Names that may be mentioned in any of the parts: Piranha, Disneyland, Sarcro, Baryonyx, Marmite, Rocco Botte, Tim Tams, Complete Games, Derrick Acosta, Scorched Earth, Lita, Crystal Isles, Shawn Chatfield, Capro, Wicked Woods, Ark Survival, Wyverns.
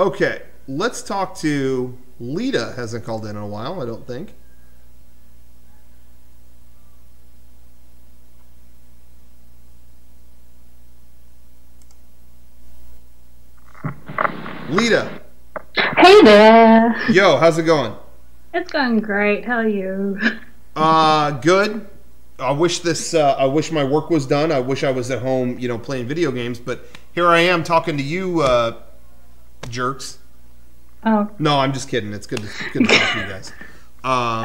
Okay, let's talk to Lita. Hasn't called in a while, I don't think. Lita. Hey there. Yo, how's it going? It's going great. How are you? Good. I wish my work was done. I wish I was at home, you know, playing video games. But here I am talking to you, jerks. Oh. No, I'm just kidding. It's good to talk to you guys.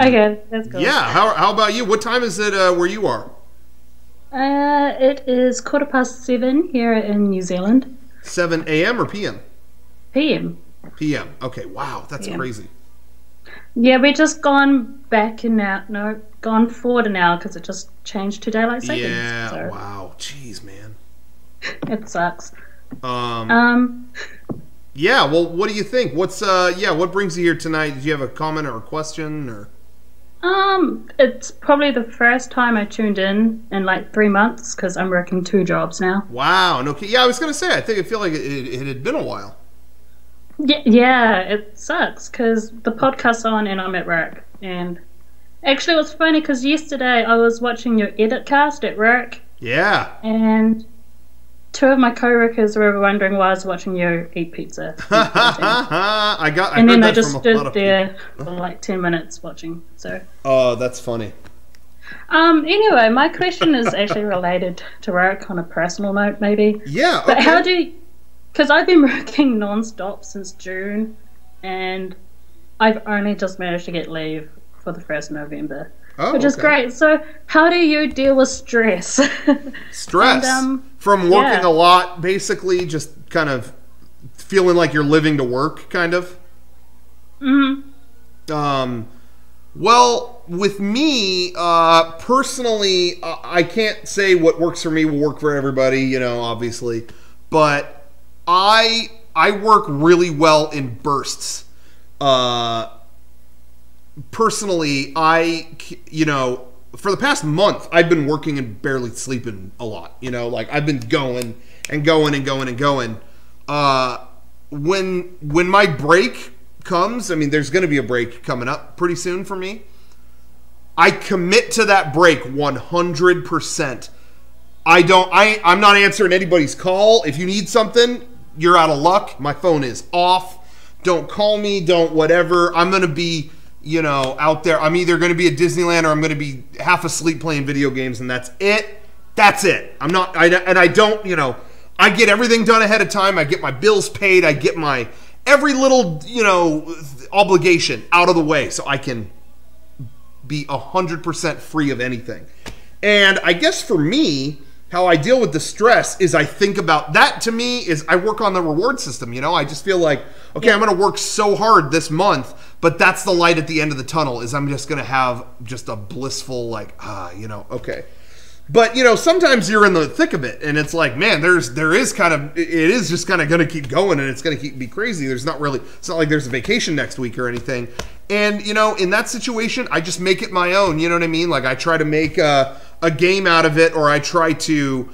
Okay, that's cool. Yeah. How about you? What time is it where you are? It is 7:15 here in New Zealand. 7 a.m. or p.m.? PM. Okay, wow, that's crazy. Yeah, we just gone back and out. No, gone forward an hour because it just changed to daylight savings. Yeah, so. Wow, jeez, man. It sucks. Yeah. Well, what do you think? What's what brings you here tonight? Did you have a comment or a question or? It's probably the first time I tuned in like 3 months because I'm working 2 jobs now. Wow. No. Yeah, I was gonna say. I feel like it had been a while. Yeah, it sucks because the podcast's on and I'm at work. And actually, it was funny because yesterday I was watching your edit cast at work. Yeah. And 2 of my coworkers were wondering why I was watching you eat pizza. I just stood there for like 10 minutes watching. So. Oh, that's funny. Anyway, my question is actually related to work on a personal note, maybe. Yeah. But okay. Because I've been working non-stop since June, and I've only just managed to get leave for the 1st November, which is great. So how do you deal with stress? Stress? From working a lot, basically just kind of feeling like you're living to work, kind of? Mm-hmm. Well, with me, personally, I can't say what works for me will work for everybody, you know, obviously, but I work really well in bursts. Personally, for the past month, I've been working and barely sleeping a lot. You know, like I've been going and going and going and going. When my break comes, I mean, there's going to be a break coming up pretty soon for me. I commit to that break 100%. I'm not answering anybody's call. If you need something, you're out of luck. My phone is off. Don't call me. Don't whatever. I'm going to be, you know, out there. I'm either going to be at Disneyland or I'm going to be half asleep playing video games, and that's it. That's it. I don't, you know, I get everything done ahead of time. I get my bills paid. I get my every little, you know, obligation out of the way so I can be 100% free of anything. And I guess for me, how I deal with the stress is I think about that. To me is I work on the reward system. You know, I just feel like, okay, I'm going to work so hard this month, but that's the light at the end of the tunnel is I'm just going to have just a blissful, like, you know, okay. But you know, sometimes you're in the thick of it and it's like, man, there is kind of, it is just kind of going to keep going and it's going to be crazy. It's not like there's a vacation next week or anything. And you know, in that situation, I just make it my own. You know what I mean? Like I try to make, a game out of it, or I try to,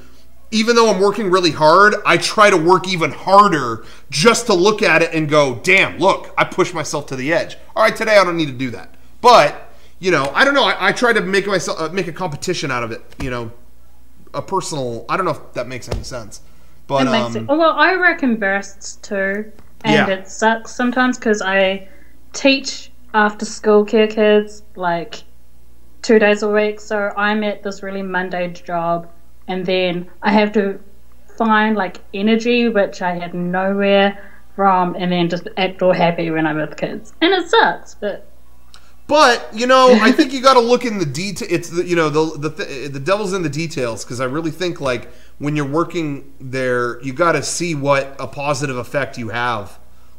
even though I'm working really hard, I try to work even harder just to look at it and go, damn, look, I pushed myself to the edge. All right, today I don't need to do that. But, you know, I don't know. I try to make myself make a competition out of it, you know, a personal, I don't know if that makes any sense. But, it makes it. Well, I work in bursts too, and it sucks sometimes because I teach after school care kids, like, 2 days a week, so I'm at this really mundane job, and then I have to find like energy, which I have nowhere from, and then just act all happy when I'm with kids, and it sucks. But you know, I think you got to look in the detail. It's the, you know, the devil's in the details, because I really think like when you're working there, you got to see what a positive effect you have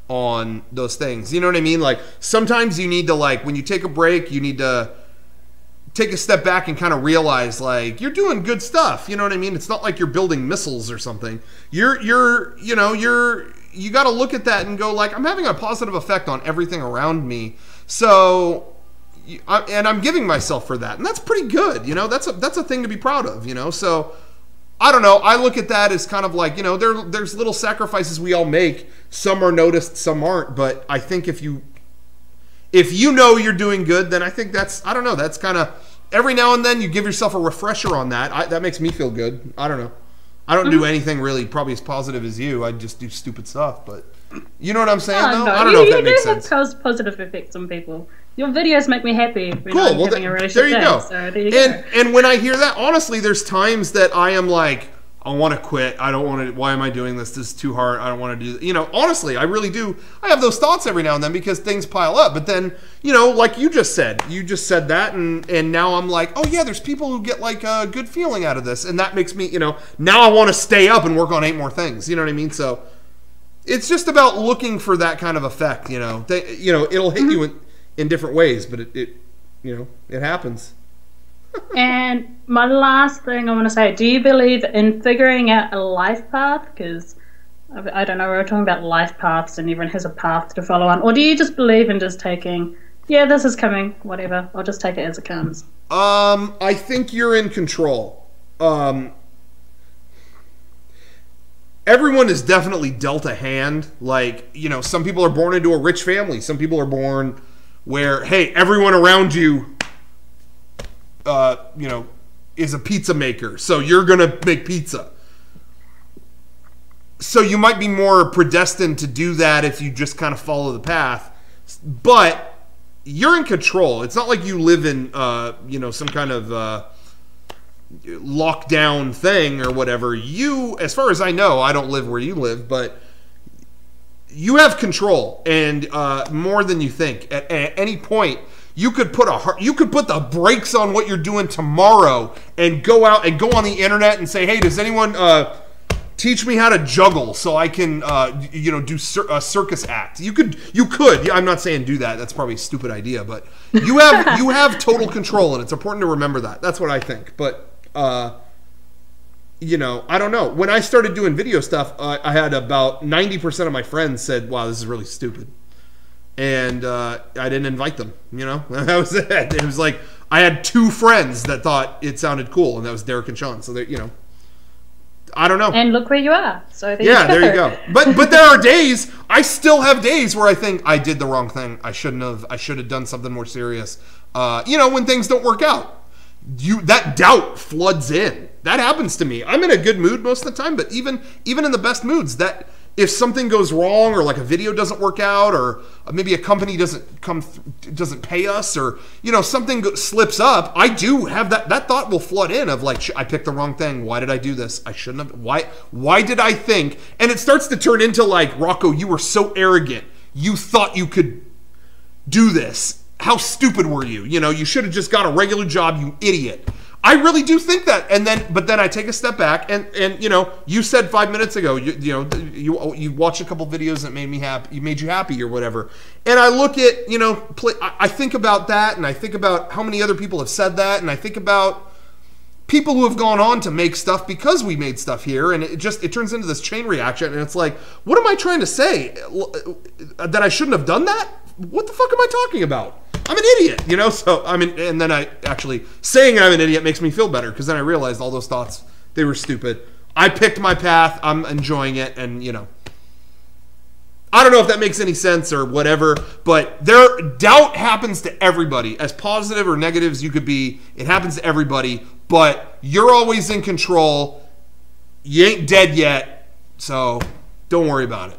on those things. You know what I mean? Like sometimes you need to, like when you take a break, you need to take a step back and kind of realize like you're doing good stuff. You know what I mean? It's not like you're building missiles or something. You got to look at that and go like, I'm having a positive effect on everything around me. So, and I'm giving myself for that. And that's pretty good. You know, that's a thing to be proud of, you know? So I don't know. I look at that as kind of like, you know, there's little sacrifices we all make. Some are noticed, some aren't. But I think if you know you're doing good, then I think that's, I don't know, that's kind of, every now and then you give yourself a refresher on that. That makes me feel good. I don't know. I don't do anything really probably as positive as you. I just do stupid stuff, but you know what I'm saying, though? No. I don't know if that makes sense. You do have positive effects on people. Your videos make me happy when I'm having a really shit day, so there you go. And when I hear that, honestly, there's times that I am like, I want to quit. I don't want to. Why am I doing this? This is too hard. I don't want to do this. You know, honestly, I really do. I have those thoughts every now and then because things pile up. But then, you know, like you just said that, and now I'm like, oh yeah, there's people who get like a good feeling out of this, and that makes me, you know, now I want to stay up and work on 8 more things. You know what I mean? So it's just about looking for that kind of effect. You know, it'll hit you in different ways, but it happens. And my last thing I want to say, do you believe in figuring out a life path? Because I don't know, we were talking about life paths and everyone has a path to follow on. Or do you just believe in just taking, yeah, this is coming, whatever, I'll just take it as it comes? I think you're in control. Everyone is definitely dealt a hand. Like, you know, some people are born into a rich family. Some people are born where, hey, everyone around you is a pizza maker, so you're gonna make pizza. So you might be more predestined to do that if you just kind of follow the path, but you're in control. It's not like you live in some kind of lockdown thing or whatever. You, as far as I know, I don't live where you live, but you have control, and more than you think. At any point, you could put the brakes on what you're doing tomorrow and go out and go on the internet and say, hey, does anyone teach me how to juggle so I can do a circus act? You could. I'm not saying do that. That's probably a stupid idea, but you have total control, and it's important to remember that. That's what I think. But I don't know. When I started doing video stuff, I had about 90% of my friends said, "Wow, this is really stupid." And I didn't invite them, you know? That was it. It was like I had 2 friends that thought it sounded cool, and that was Derek and Sean. So, I don't know. And look where you are. So there you go. But there are days, I still have days where I think I did the wrong thing. I should have done something more serious. When things don't work out, that doubt floods in. That happens to me. I'm in a good mood most of the time, but even in the best moods, that if something goes wrong, or like a video doesn't work out, or maybe a company doesn't pay us, or something slips up, I do have that thought will flood in of like, I picked the wrong thing. Why did I do this? I shouldn't have. Why did I think? And it starts to turn into like, Rocco, you were so arrogant. You thought you could do this. How stupid were you? You should have just got a regular job, you idiot. I really do think that, but then I take a step back, and you said 5 minutes ago, you watched a couple videos that made you happy or whatever, and I look at, I think about that, and I think about how many other people have said that, and I think about people who have gone on to make stuff because we made stuff here, and it turns into this chain reaction, and it's like, what am I trying to say? That I shouldn't have done that? What the fuck am I talking about? I'm an idiot, so I mean, and then I actually saying I'm an idiot makes me feel better, because then I realized all those thoughts, they were stupid. I picked my path. I'm enjoying it. And I don't know if that makes any sense or whatever, but doubt happens to everybody, as positive or negative as you could be. It happens to everybody, but you're always in control. You ain't dead yet. So don't worry about it.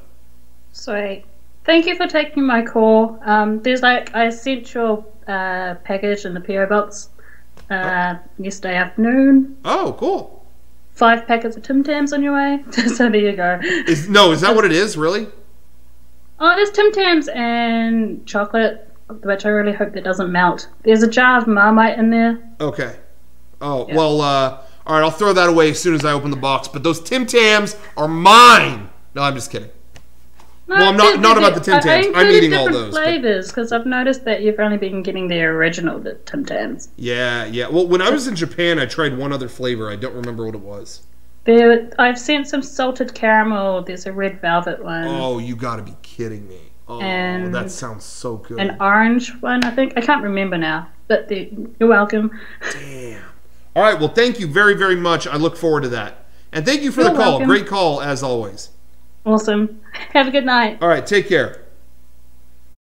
Sweet. Thank you for taking my call. There's like an essential package in the PO box yesterday afternoon. Oh, cool. 5 packets of Tim Tams on your way. So there you go. Is that what it is, really? Oh, there's Tim Tams and chocolate, which I really hope that doesn't melt. There's a jar of Marmite in there. Okay. Oh, yeah. Well, all right, I'll throw that away as soon as I open the box. But those Tim Tams are mine. No, I'm just kidding. No, well, I'm not about the Tim Tams. I'm eating all those flavors because I've noticed that you've only been getting the original Tim Tams. Yeah. Well, when I was in Japan, I tried one other flavor. I don't remember what it was. I've seen some salted caramel. There's a red velvet one. Oh, you got to be kidding me! Oh, and that sounds so good. An orange one, I think. I can't remember now. But you're welcome. Damn. All right. Well, thank you very, very much. I look forward to that. And thank you for the call. Welcome. Great call, as always. Awesome. Have a good night. All right. Take care.